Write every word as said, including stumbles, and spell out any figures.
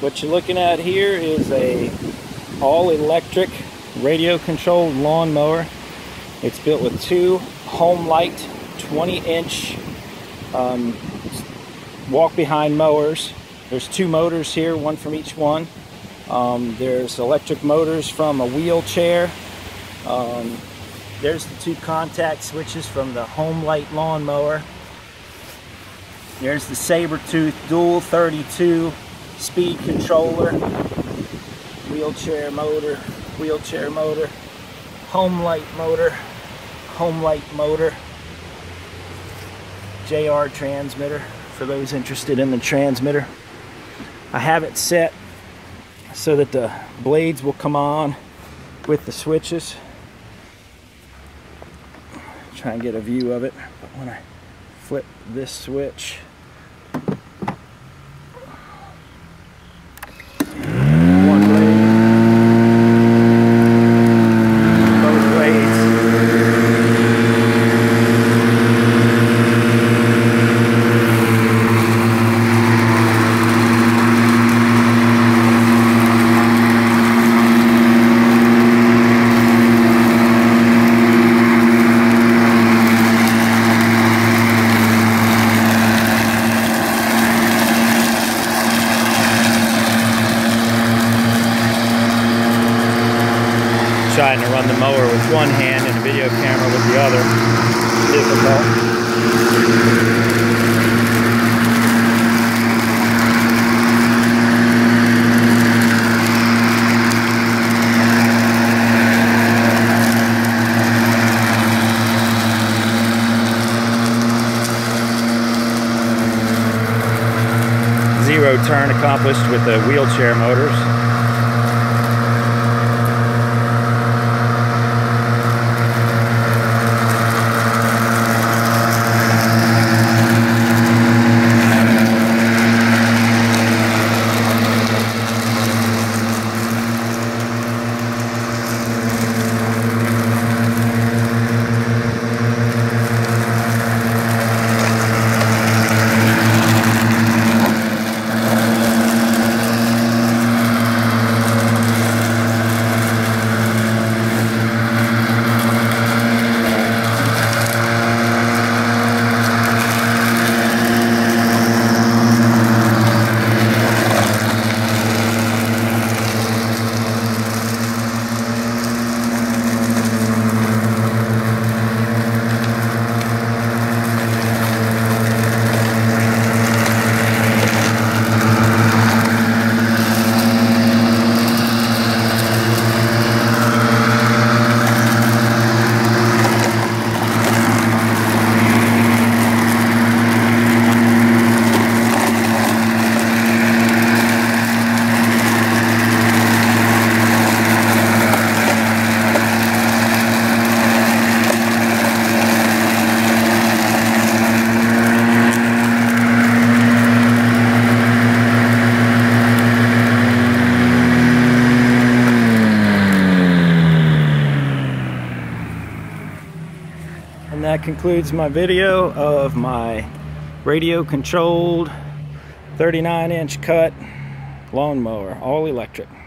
What you're looking at here is a all-electric radio-controlled lawnmower. It's built with two HomeLite twenty inch um, walk-behind mowers. There's two motors here, one from each one. Um, there's electric motors from a wheelchair. Um, there's the two contact switches from the HomeLite lawnmower. There's the Sabretooth Dual thirty-two speed controller, wheelchair motor, wheelchair motor, HomeLite motor, HomeLite motor, J R transmitter for those interested in the transmitter. I have it set so that the blades will come on with the switches. Try and get a view of it, but when I flip this switch, trying to run the mower with one hand and a video camera with the other. Difficult. Zero turn accomplished with the wheelchair motors. And that concludes my video of my radio controlled thirty-nine inch cut lawnmower, all electric.